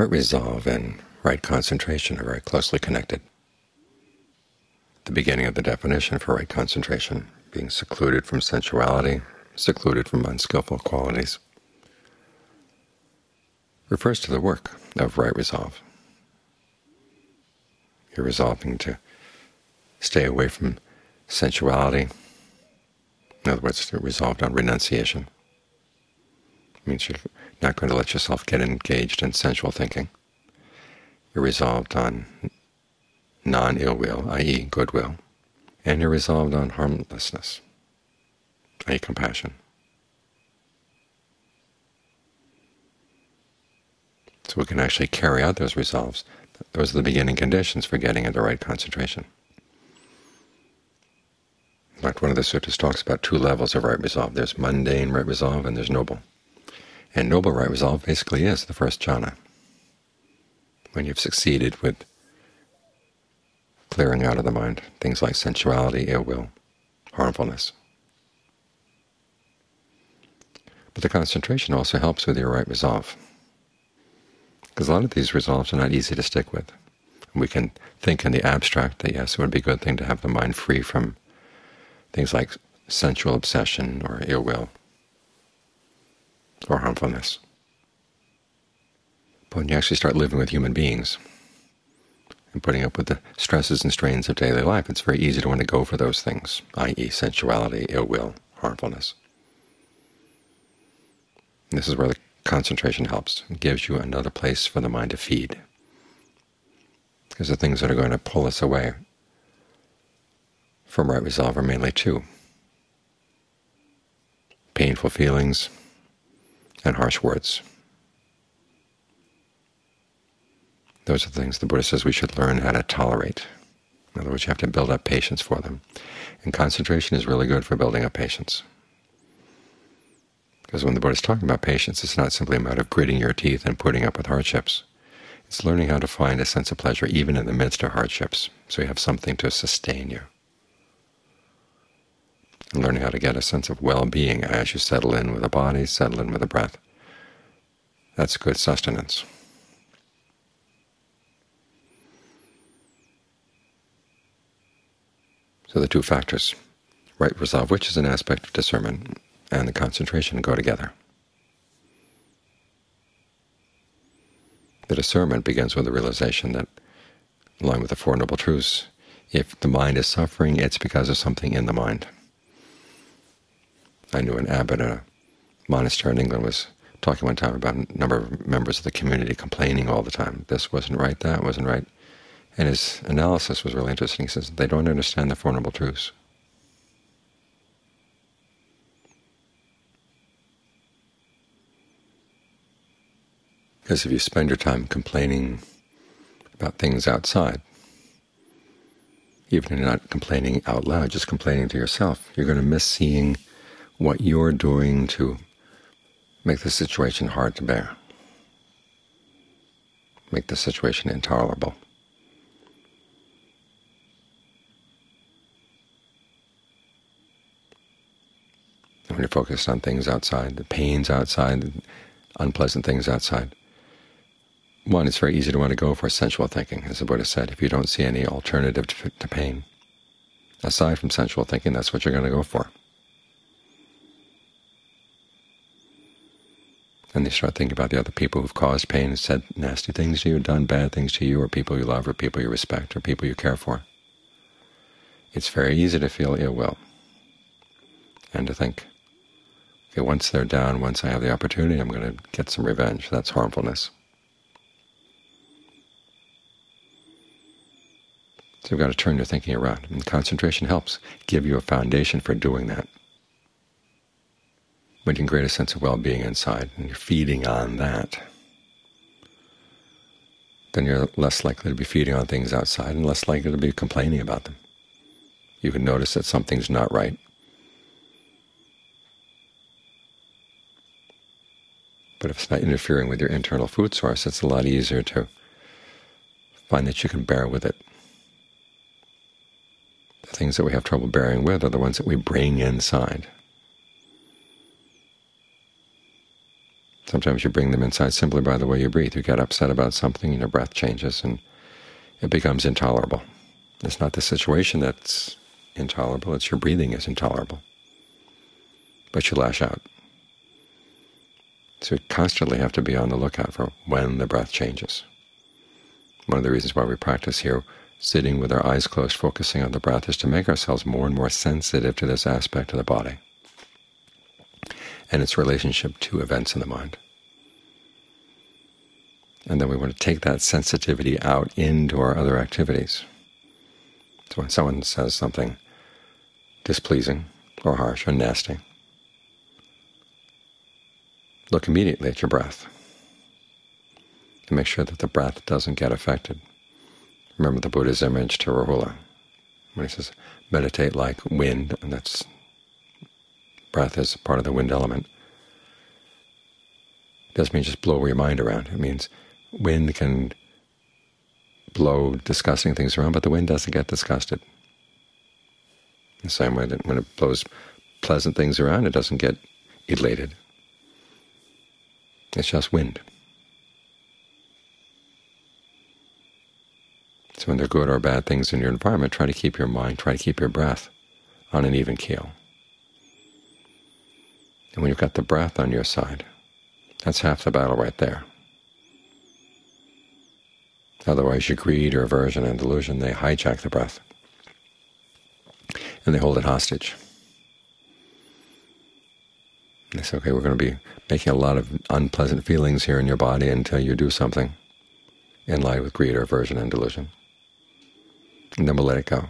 Right resolve and right concentration are very closely connected. The beginning of the definition for right concentration being secluded from sensuality, secluded from unskillful qualities, refers to the work of right resolve. You're resolving to stay away from sensuality. In other words, you're resolved on renunciation. It means you're not going to let yourself get engaged in sensual thinking. You're resolved on non-ill will, i.e. goodwill, and you're resolved on harmlessness, i.e. compassion. So we can actually carry out those resolves. Those are the beginning conditions for getting into right concentration. In fact, one of the suttas talks about two levels of right resolve. There's mundane right resolve and there's noble. And noble right resolve basically is the first jhana, when you've succeeded with clearing out of the mind things like sensuality, ill will, harmfulness. But the concentration also helps with your right resolve, because a lot of these resolves are not easy to stick with. We can think in the abstract that, yes, it would be a good thing to have the mind free from things like sensual obsession or ill will or harmfulness. But when you actually start living with human beings and putting up with the stresses and strains of daily life, it's very easy to want to go for those things, i.e. sensuality, ill will, harmfulness. And this is where the concentration helps. It gives you another place for the mind to feed, because the things that are going to pull us away from right resolve are mainly two: painful feelings and harsh words. Those are the things the Buddha says we should learn how to tolerate. In other words, you have to build up patience for them. And concentration is really good for building up patience, because when the Buddha is talking about patience, it's not simply a matter of gritting your teeth and putting up with hardships. It's learning how to find a sense of pleasure even in the midst of hardships, so you have something to sustain you. And learning how to get a sense of well-being as you settle in with the body, settle in with the breath. That's good sustenance. So the two factors, right resolve, which is an aspect of discernment, and the concentration, go together. The discernment begins with the realization that, along with the Four Noble Truths, if the mind is suffering, it's because of something in the mind. I knew an abbot at a monastery in England was talking one time about a number of members of the community complaining all the time. This wasn't right, that wasn't right. And his analysis was really interesting. He says, they don't understand the Four Noble Truths. Because if you spend your time complaining about things outside, even if you're not complaining out loud, just complaining to yourself, you're going to miss seeing what you're doing to make the situation hard to bear, make the situation intolerable. When you're focused on things outside, the pains outside, the unpleasant things outside, one, it's very easy to want to go for sensual thinking. As the Buddha said, if you don't see any alternative to pain aside from sensual thinking, that's what you're going to go for. And you start thinking about the other people who've caused pain and said nasty things to you, done bad things to you, or people you love, or people you respect, or people you care for. It's very easy to feel ill will and to think, okay, once they're down, once I have the opportunity, I'm going to get some revenge. That's harmfulness. So you've got to turn your thinking around, and concentration helps give you a foundation for doing that. But you can create a sense of well-being inside, and you're feeding on that, then you're less likely to be feeding on things outside and less likely to be complaining about them. You can notice that something's not right. But if it's not interfering with your internal food source, it's a lot easier to find that you can bear with it. The things that we have trouble bearing with are the ones that we bring inside. Sometimes you bring them inside simply by the way you breathe. You get upset about something and your breath changes and it becomes intolerable. It's not the situation that's intolerable, it's your breathing is intolerable. But you lash out. So you constantly have to be on the lookout for when the breath changes. One of the reasons why we practice here, sitting with our eyes closed, focusing on the breath, is to make ourselves more and more sensitive to this aspect of the body and its relationship to events in the mind. And then we want to take that sensitivity out into our other activities. So when someone says something displeasing or harsh or nasty, look immediately at your breath and make sure that the breath doesn't get affected. Remember the Buddha's image to Rahula when he says, meditate like wind, and that's breath is part of the wind element. It doesn't mean just blow your mind around. It means wind can blow disgusting things around, but the wind doesn't get disgusted. The same way that when it blows pleasant things around, it doesn't get elated. It's just wind. So when there are good or bad things in your environment, try to keep your mind, try to keep your breath on an even keel. And when you've got the breath on your side, that's half the battle right there. Otherwise your greed or aversion and delusion, they hijack the breath and they hold it hostage. They say, okay, we're going to be making a lot of unpleasant feelings here in your body until you do something in line with greed or aversion and delusion. And then we'll let it go.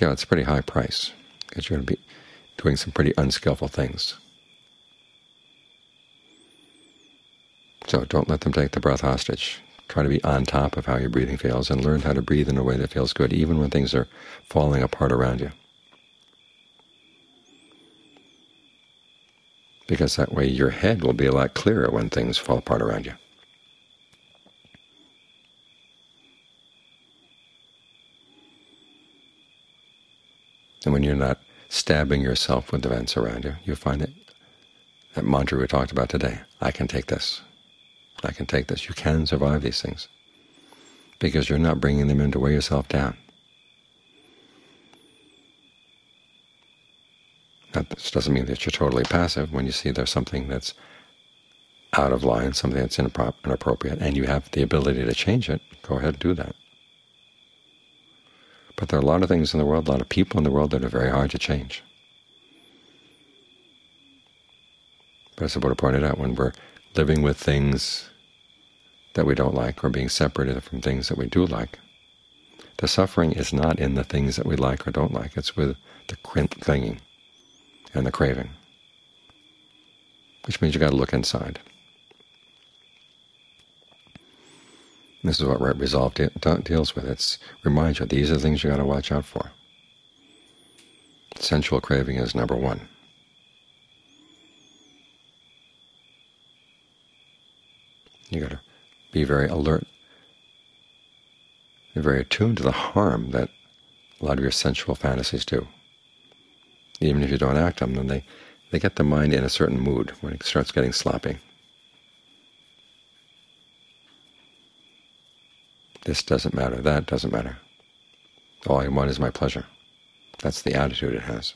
Yeah, it's a pretty high price because you're going to be doing some pretty unskillful things. So don't let them take the breath hostage. Try to be on top of how your breathing feels and learn how to breathe in a way that feels good, even when things are falling apart around you. Because that way your head will be a lot clearer when things fall apart around you. And when you're not stabbing yourself with events around you, you'll find that mantra we talked about today, I can take this. I can take this. You can survive these things because you're not bringing them in to weigh yourself down. This doesn't mean that you're totally passive when you see there's something that's out of line, something that's inappropriate, and you have the ability to change it. Go ahead and do that. But there are a lot of things in the world, a lot of people in the world that are very hard to change. But as the Buddha pointed out, when we're living with things that we don't like or being separated from things that we do like, the suffering is not in the things that we like or don't like. It's with the clinging and the craving, which means you've got to look inside. And this is what resolve deals with. It reminds you these are the things you've got to watch out for. Sensual craving is number one. You've got to be very alert and very attuned to the harm that a lot of your sensual fantasies do. Even if you don't act on them, they get the mind in a certain mood when it starts getting sloppy. This doesn't matter, that doesn't matter. All I want is my pleasure. That's the attitude it has.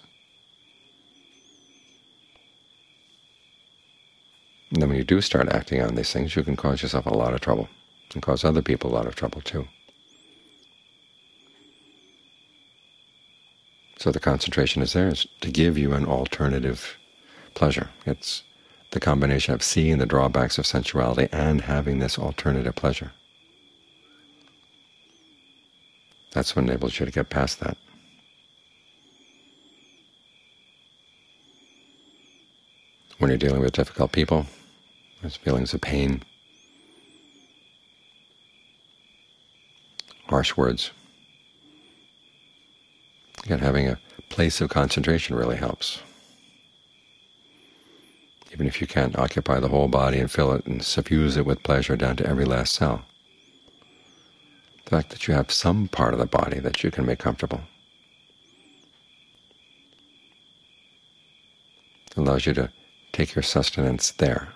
And then when you do start acting on these things, you can cause yourself a lot of trouble and cause other people a lot of trouble too. So the concentration is there, it's to give you an alternative pleasure. It's the combination of seeing the drawbacks of sensuality and having this alternative pleasure. That's what enables you to get past that. When you're dealing with difficult people, there's feelings of pain, harsh words. Again, having a place of concentration really helps. Even if you can't occupy the whole body and fill it and suffuse it with pleasure down to every last cell, the fact that you have some part of the body that you can make comfortable allows you to take your sustenance there,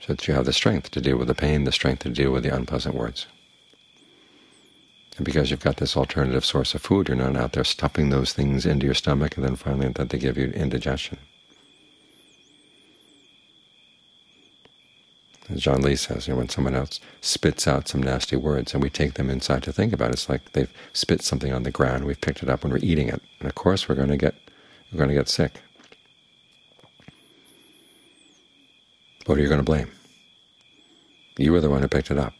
so that you have the strength to deal with the pain, the strength to deal with the unpleasant words. And because you've got this alternative source of food, you're not out there stuffing those things into your stomach and then finally that they give you indigestion. As John Lee says, when someone else spits out some nasty words and we take them inside to think about it, it's like they've spit something on the ground, we've picked it up and we're eating it. And of course we're going to get sick. What are you going to blame? You were the one who picked it up.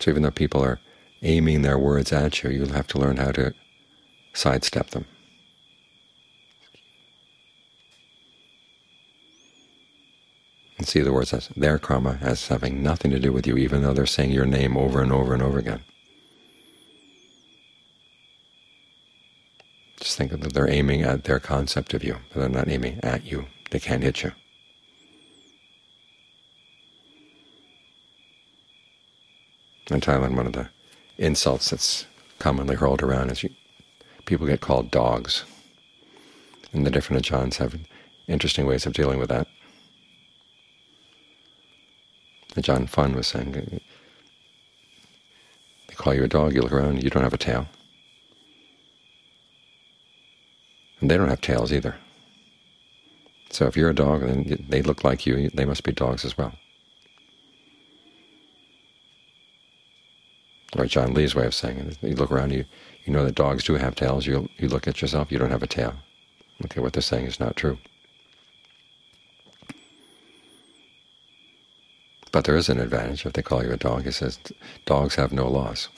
So even though people are aiming their words at you, you'll have to learn how to sidestep them. And see the words as their karma, as having nothing to do with you, even though they're saying your name over and over and over again. Just think that they're aiming at their concept of you, but they're not aiming at you. They can't hit you. In Thailand, one of the insults that's commonly hurled around is people get called dogs, and the different jhanas have interesting ways of dealing with that. Ajahn Phan was saying, they call you a dog, you look around, you don't have a tail. And they don't have tails either. So if you're a dog, then they look like you, they must be dogs as well. Or John Lee's way of saying it, you look around, you know that dogs do have tails, you look at yourself, you don't have a tail. Okay, what they're saying is not true. But there is an advantage. If they call you a dog, he says, dogs have no laws.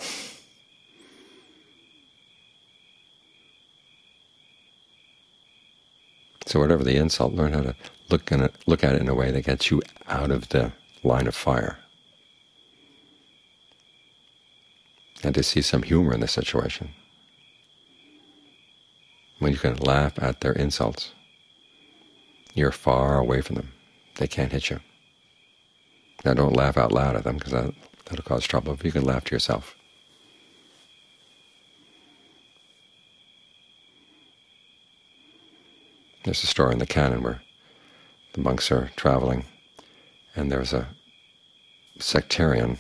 So whatever the insult, learn how to look at it in a way that gets you out of the line of fire, and to see some humor in the situation. When you can laugh at their insults, you're far away from them. They can't hit you. Now, don't laugh out loud at them, because that'll cause trouble, but you can laugh to yourself. There's a story in the Canon where the monks are traveling, and there's a sectarian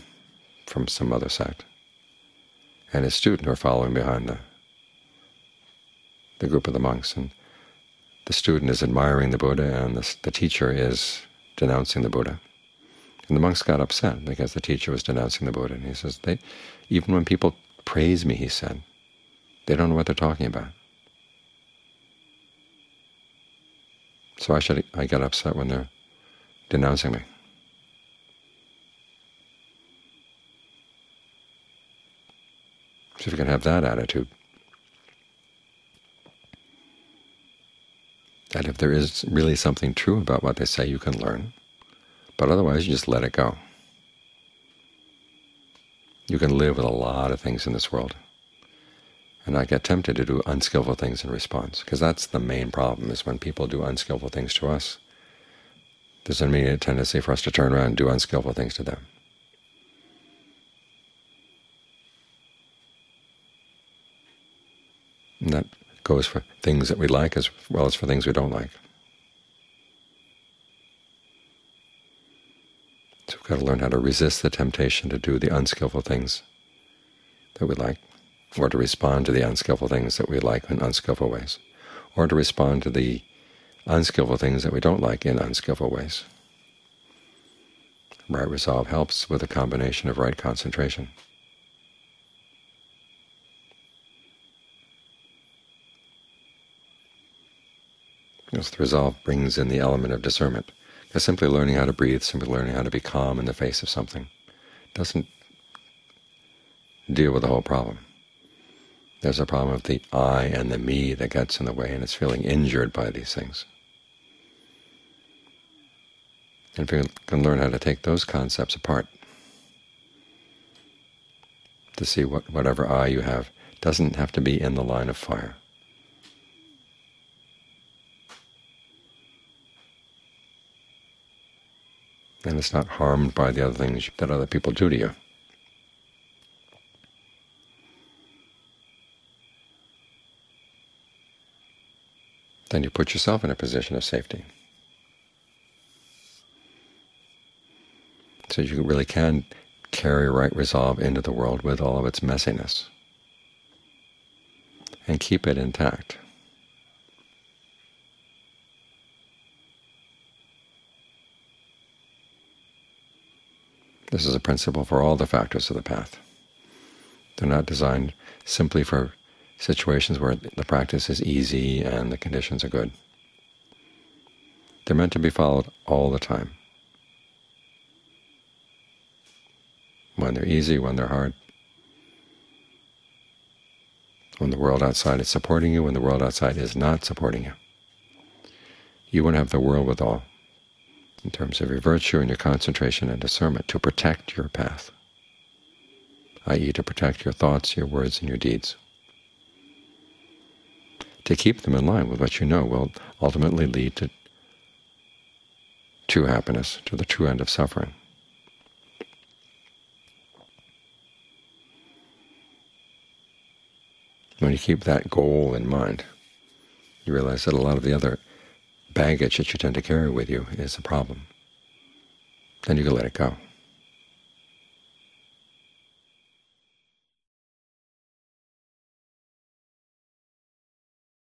from some other sect, and his student who are following behind the group of the monks. And the student is admiring the Buddha, and the teacher is denouncing the Buddha. And the monks got upset because the teacher was denouncing the Buddha. And he says, even when people praise me, he said, they don't know what they're talking about. So I get upset when they're denouncing me. So if you can have that attitude, that if there is really something true about what they say, you can learn. But otherwise, you just let it go. You can live with a lot of things in this world and not get tempted to do unskillful things in response, because that's the main problem, is when people do unskillful things to us, there's an immediate tendency for us to turn around and do unskillful things to them. And that goes for things that we like as well as for things we don't like. So we've got to learn how to resist the temptation to do the unskillful things that we like, or to respond to the unskillful things that we like in unskillful ways, or to respond to the unskillful things that we don't like in unskillful ways. Right resolve helps with a combination of right concentration. Because the resolve brings in the element of discernment. Because simply learning how to breathe, simply learning how to be calm in the face of something, doesn't deal with the whole problem. There's a problem of the I and the me that gets in the way, and it's feeling injured by these things. And if you can learn how to take those concepts apart, to see whatever I you have doesn't have to be in the line of fire. And it's not harmed by the other things that other people do to you. then you put yourself in a position of safety. So you really can carry right resolve into the world with all of its messiness and keep it intact. This is a principle for all the factors of the path. They're not designed simply for situations where the practice is easy and the conditions are good. They're meant to be followed all the time. When they're easy, when they're hard, when the world outside is supporting you, when the world outside is not supporting you. You want to have the wherewithal in terms of your virtue and your concentration and discernment to protect your path, i.e. to protect your thoughts, your words, and your deeds, to keep them in line with what you know will ultimately lead to true happiness, to the true end of suffering. When you keep that goal in mind, you realize that a lot of the other baggage that you tend to carry with you is a problem. Then you can let it go.